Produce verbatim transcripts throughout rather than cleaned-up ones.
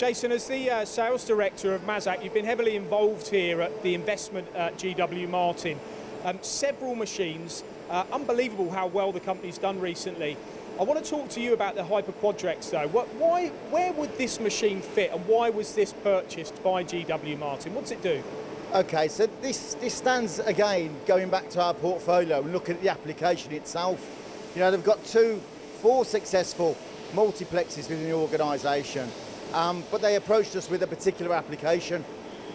Jason, as the uh, sales director of Mazak, you've been heavily involved here at the investment at G W Martin. Um, several machines, uh, unbelievable how well the company's done recently. I want to talk to you about the Hyper Quadrex though. What, why, where would this machine fit and why was this purchased by G W Martin? What's it do? Okay, so this, this stands again going back to our portfolio and looking at the application itself. You know, they've got two, four successful multiplexes within the organisation. Um, but they approached us with a particular application.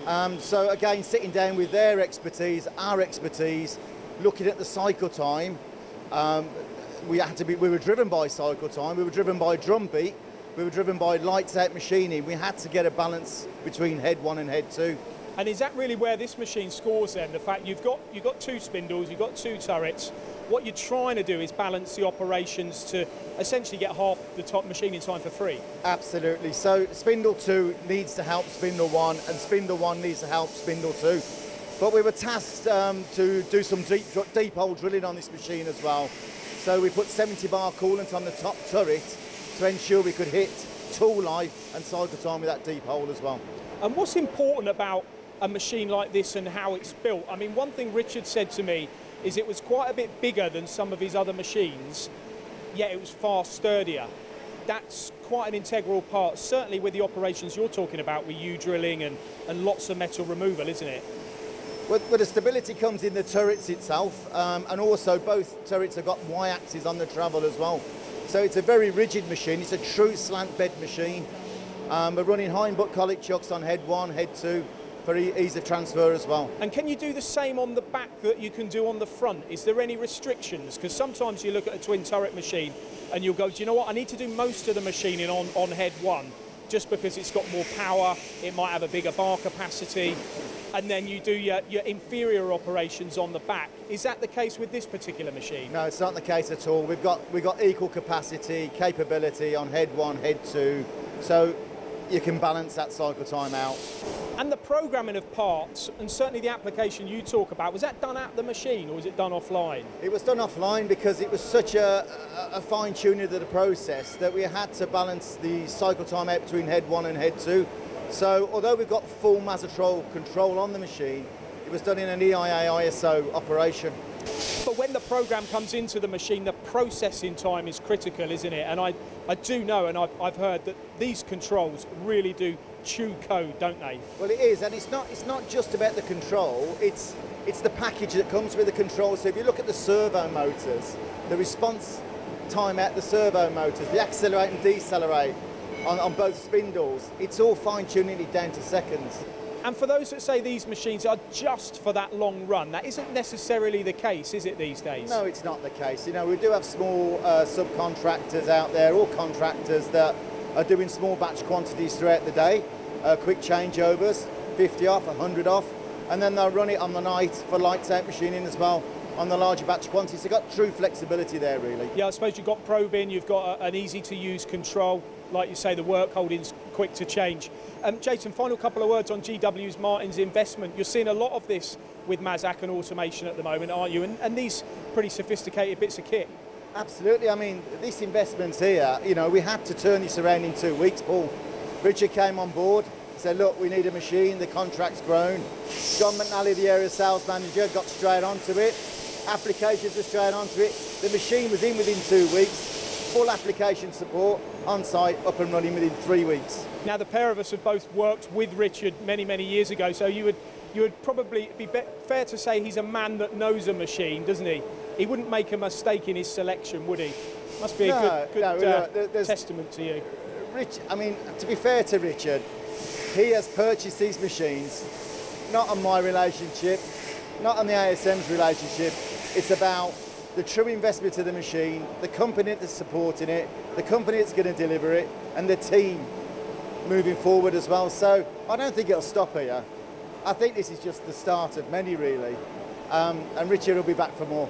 Um, so again, sitting down with their expertise, our expertise, looking at the cycle time, um, we had to be. We were driven by cycle time. We were driven by drum beat. We were driven by lights out machining. We had to get a balance between head one and head two. And is that really where this machine scores then? The fact you've got you've got two spindles, you've got two turrets. What you're trying to do is balance the operations to essentially get half the top machining time for free. Absolutely. So spindle two needs to help spindle one, and spindle one needs to help spindle two. But we were tasked um, to do some deep deep hole drilling on this machine as well. So we put seventy bar coolant on the top turret to ensure we could hit tool life and cycle time with that deep hole as well. And what's important about a machine like this and how it's built? I mean, one thing Richard said to me is it was quite a bit bigger than some of his other machines, yet it was far sturdier. That's quite an integral part, certainly with the operations you're talking about with U-drilling and, and lots of metal removal, isn't it? Well, well, the stability comes in the turrets itself, um, and also both turrets have got Y-axis on the travel as well. So it's a very rigid machine, it's a true slant bed machine. Um, we're running Heinbutt collet chucks on head one, head two, for ease of transfer as well. And can you do the same on the back that you can do on the front? Is there any restrictions? Because sometimes you look at a twin turret machine and you'll go, do you know what, I need to do most of the machining on, on head one, just because it's got more power, it might have a bigger bar capacity, and then you do your, your inferior operations on the back. Is that the case with this particular machine? No, it's not the case at all. We've got, we've got equal capacity, capability on head one, head two, so you can balance that cycle time out. And the programming of parts, and certainly the application you talk about, was that done at the machine or was it done offline? It was done offline because it was such a, a fine tuning of the process that we had to balance the cycle time out between head one and head two. So although we've got full Mazatrol control on the machine, it was done in an E I A I S O operation. But when the program comes into the machine, the processing time is critical, isn't it? And I, I do know, and I've, I've heard that these controls really do chew code, don't they? Well, it is, and it's not, it's not just about the control, it's, it's the package that comes with the control. So if you look at the servo motors, the response time at the servo motors, the accelerate and decelerate on, on both spindles, it's all fine-tuning it down to seconds. And for those that say these machines are just for that long run, that isn't necessarily the case, is it, these days? No, it's not the case. You know, we do have small uh, subcontractors out there, or contractors that are doing small batch quantities throughout the day, uh, quick changeovers, fifty off, one hundred off, and then they'll run it on the night for lights out machining as well, on the larger batch quantities. They've got true flexibility there, really. Yeah, I suppose you've got probing, you've got a, an easy-to-use control. Like you say, the work holding's quick to change. Um, Jason, final couple of words on G W Martin's investment. You're seeing a lot of this with Mazak and automation at the moment, aren't you? And, and these pretty sophisticated bits of kit. Absolutely. I mean, this investment's here. You know, we had to turn this around in two weeks, Paul. Richard came on board, said, look, we need a machine. The contract's grown. John McNally, the area sales manager, got straight onto it. Applications were straight onto it. The machine was in within two weeks. Full application support, on-site, up and running within three weeks. Now, the pair of us have both worked with Richard many, many years ago, so you would, you would probably be, be fair to say he's a man that knows a machine, doesn't he? He wouldn't make a mistake in his selection, would he? Must be a no, good, good no, uh, no, testament to you. Rich, I mean, to be fair to Richard, he has purchased these machines, not on my relationship, not on the A S M's relationship. It's about the true investment to the machine, the company that's supporting it, the company that's going to deliver it, and the team moving forward as well. So I don't think it'll stop here. I think this is just the start of many, really. Um, and Richard will be back for more.